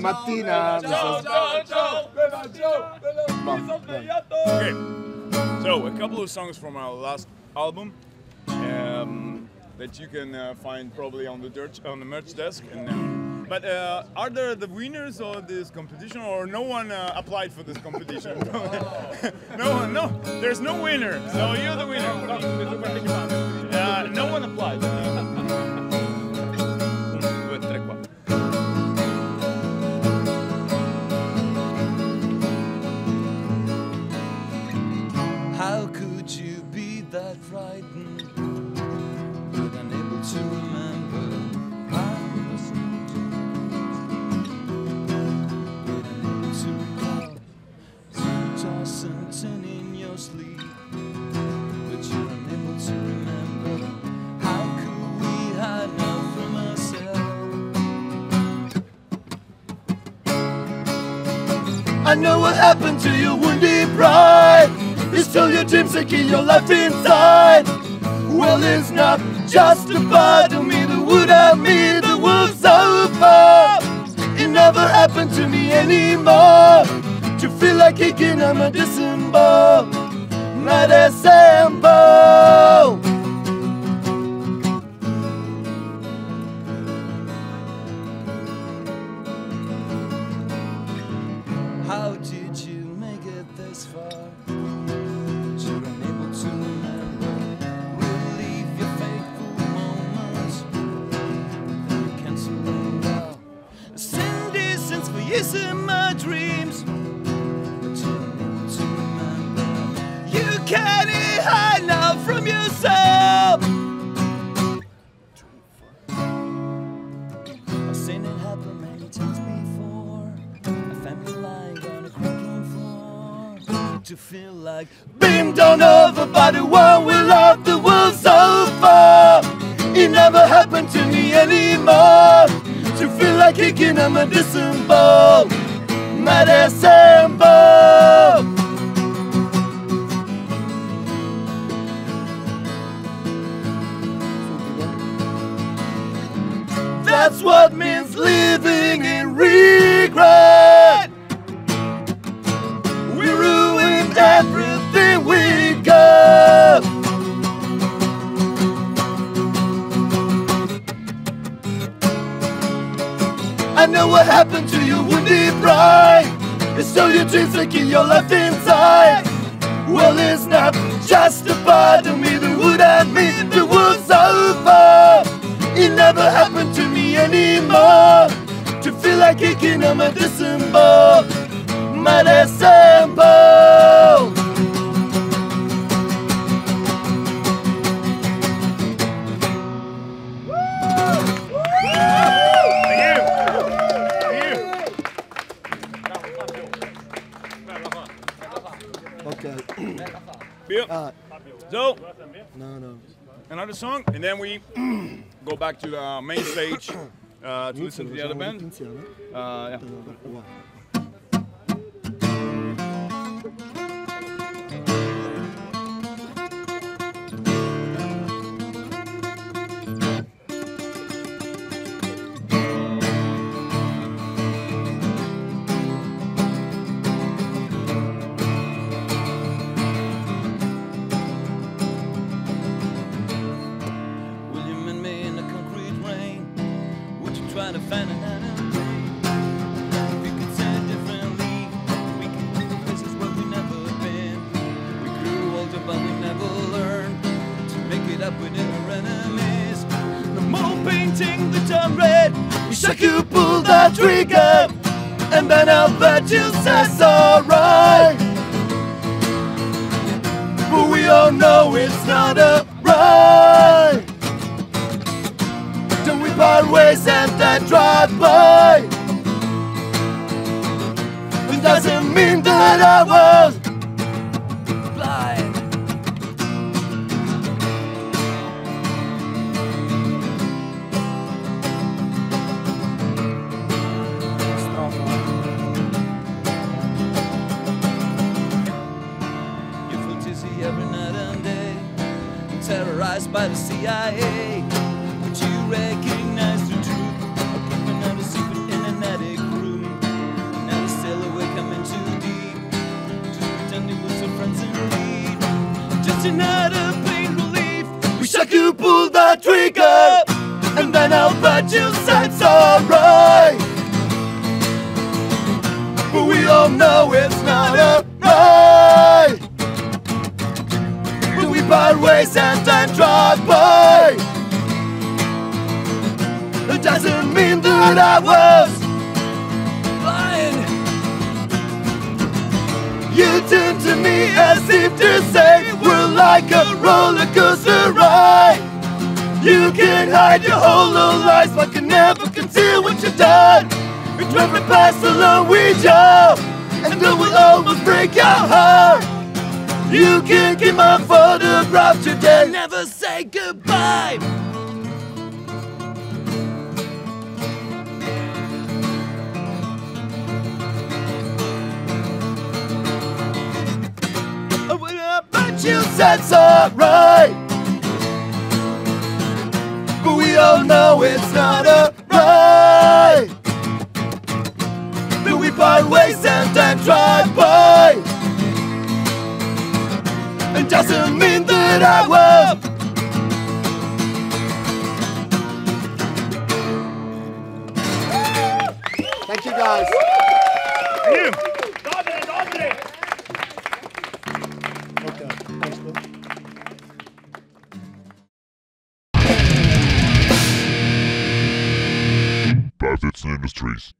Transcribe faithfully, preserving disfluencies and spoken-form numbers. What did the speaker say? Buona mattina. Ciao, ciao, ciao. Bella, ciao. Bella, bella. Okay, so a couple of songs from our last album um, that you can uh, find probably on the dirt, on the merch desk. And, um, but uh, are there the winners of this competition, or no one uh, applied for this competition? No one, no. There's no winner. So you're the winner. Uh, no one applied. I know what happened to your wounded pride. You stole your dreams and keep your life inside. Well, it's not justified. To me, the wood of me, the world's over. It never happened to me anymore. To feel like kicking, I'm a disembowel, not a sample. How did you make it this far? But you're unable to remember. Relieve your faithful moments. You can't surrender now. Send distance for years in my dreams. But you're unable to remember. You can't hide now from yourself. I've seen it happen many times before. A family lying on a cracking floor. To feel like being done over by the one we love, the world's over. It never happened to me anymore. To feel like kicking, I'm a disembowel, my disembowel. That's what means living in regret. We ruined everything we got. I know what happened to your wounded pride. You stole your dreams and keep your life inside. Well, it's not justified. To me, the wood and me, the world's over. It never happened to me anymore. To feel like kicking, I'm a disembowel, my disembowel. Okay. uh, so, no, no. Another song, and then we go back to the main stage uh, to listen to the other band. Uh, yeah. You pull the trigger, and then I'll bet you says alright. But we all know it's not alright. Then we part ways and then drive by. It doesn't mean that I was blind. By the C I A, but you recognize the truth. Keeping out a secret in an attic room. That's another pain relief. Wish I could pull the trigger, and then I'll bet you that's alright. But we all know it's not alright. But we part ways and then drive by. It doesn't mean that I was lying. You turned to me as if to say we're like a roller coaster ride. You can hide your whole little lies, but can never conceal what you've done. We drove the past alone with you, and it will almost break your heart. You can keep my photograph today, never say goodbye. You said it's alright, but we all know it's not alright. That we part ways and then drive by. It doesn't mean that I will. Thank you guys. Thank you. Industries.